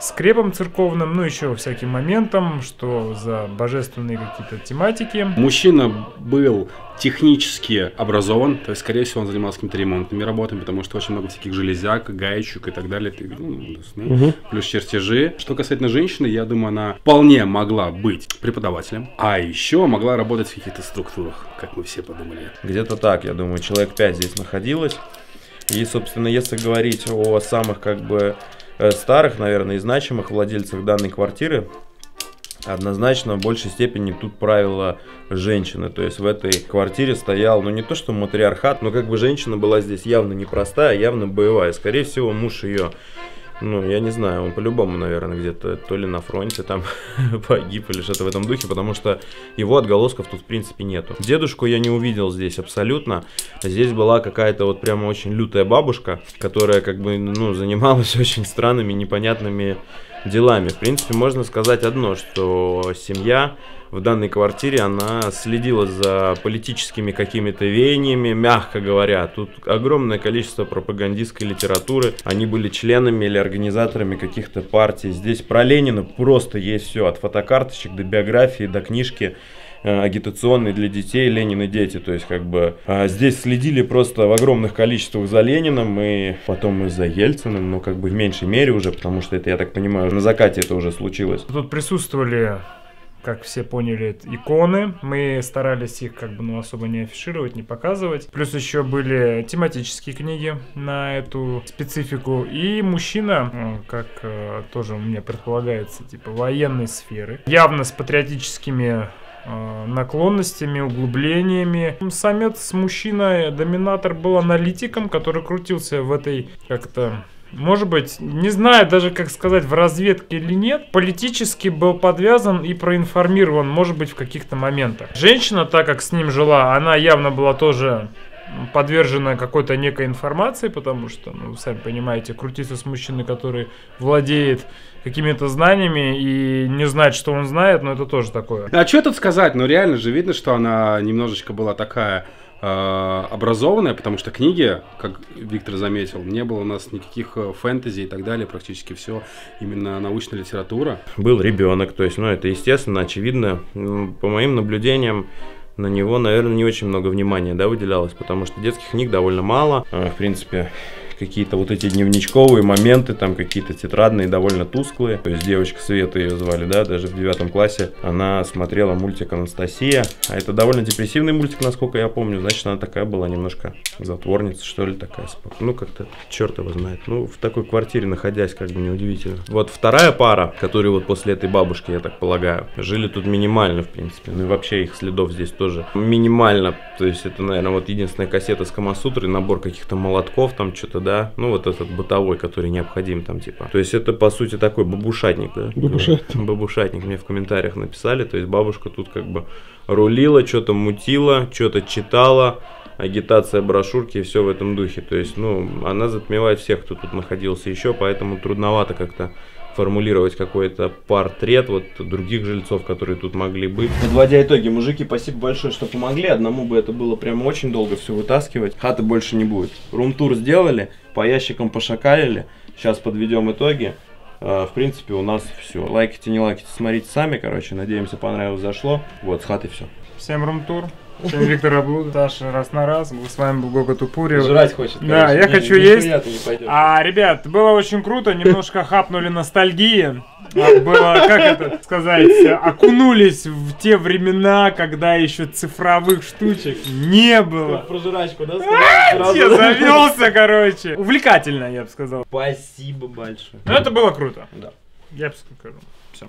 скрепом церковным, ну еще всяким моментом, что за божественные какие-то тематики. Мужчина был технически образован, то есть, скорее всего, он занимался какими-то ремонтными работами, потому что очень много всяких железяк, гаечек и так далее, ну, угу. Плюс чертежи. Что касательно женщины, я думаю, она вполне могла быть преподавателем, а еще могла работать в каких-то структурах, как мы все подумали. Где-то так, я думаю, человек пять здесь находилось. И, собственно, если говорить о самых, как бы, старых, наверное, и значимых владельцев данной квартиры, однозначно в большей степени тут правило женщины. То есть в этой квартире стоял, ну, не то что матриархат, но как бы женщина была здесь явно непростая, явно боевая. Скорее всего, муж ее, ну, я не знаю, он по-любому, наверное, где-то то ли на фронте там погиб или что-то в этом духе, потому что его отголосков тут, в принципе, нету. Дедушку я не увидел здесь абсолютно. Здесь была какая-то вот прямо очень лютая бабушка, которая, как бы, ну, занималась очень странными, непонятными делами. В принципе, можно сказать одно, что семья в данной квартире, она следила за политическими какими-то веяниями, мягко говоря. Тут огромное количество пропагандистской литературы. Они были членами или организаторами каких-то партий. Здесь про Ленина просто есть все, от фотокарточек до биографии, до книжки агитационный для детей «Ленин и дети». То есть, как бы, здесь следили просто в огромных количествах за Лениным и потом и за Ельциным, но, как бы, в меньшей мере уже, потому что это, я так понимаю, на закате это уже случилось. Тут присутствовали, как все поняли, иконы. Мы старались их, как бы, ну, особо не афишировать, не показывать. Плюс еще были тематические книги на эту специфику. И мужчина, как тоже у меня предполагается, типа военной сферы, явно с патриотическими наклонностями, углублениями. Самец, мужчина, доминатор был аналитиком, который крутился в этой как-то... Может быть, не знаю даже, как сказать, в разведке или нет, политически был подвязан и проинформирован, может быть, в каких-то моментах. Женщина, так как с ним жила, она явно была тоже подвержена какой-то некой информации, потому что, ну, сами понимаете, крутиться с мужчиной, который владеет какими-то знаниями и не знать, что он знает, но это тоже такое. А что тут сказать? Ну, реально же видно, что она немножечко была такая... образованная, потому что книги, как Виктор заметил, не было у нас никаких фэнтези и так далее, практически все именно научная литература. Был ребенок, то есть, ну, это естественно, очевидно. По моим наблюдениям, на него, наверное, не очень много внимания, да, выделялось, потому что детских книг довольно мало, в принципе... Какие-то вот эти дневничковые моменты, там какие-то тетрадные, довольно тусклые. То есть девочка Света ее звали, да, даже в девятом классе она смотрела мультик «Анастасия». А это довольно депрессивный мультик, насколько я помню. Значит, она такая была немножко затворница, что ли, такая. Ну, как-то черт его знает. Ну, в такой квартире находясь, как бы, неудивительно. Вот вторая пара, которые вот после этой бабушки, я так полагаю, жили тут минимально, в принципе. Ну и вообще их следов здесь тоже минимально. То есть это, наверное, вот единственная кассета с Камасутры, набор каких-то молотков, там что-то, да. Да? Ну, вот этот бытовой, который необходим там, типа. То есть это, по сути, такой бабушатник, да? Бабушатник. Бабушатник мне в комментариях написали. То есть бабушка тут, как бы, рулила, что-то мутила, что-то читала, агитация, брошюрки и все в этом духе. То есть, ну, она затмевает всех, кто тут находился еще, поэтому трудновато как-то формулировать какой-то портрет вот других жильцов, которые тут могли быть. Подводя итоги, мужики, спасибо большое, что помогли. Одному бы это было прям очень долго все вытаскивать. Хаты больше не будет. Рум-тур сделали, по ящикам пошакалили. Сейчас подведем итоги. В принципе, у нас все. Лайкайте, не лайкайте, смотрите сами. Короче, надеемся, понравилось, зашло. Вот, с хаты все. Всем рум-тур. Всем Виктора Блуда, Таша раз на раз. С вами был Гога Тупурия. Жрать хочет. Да, конечно. я не, хочу не есть. Не а, ребят, было очень круто, немножко хапнули ностальгии. Было, как это сказать, окунулись в те времена, когда еще цифровых штучек не было. Про жрачку, да? Я завелся, короче. Увлекательно, я бы сказал. Спасибо большое. Ну, это было круто. Да. Я бы сказал. Все.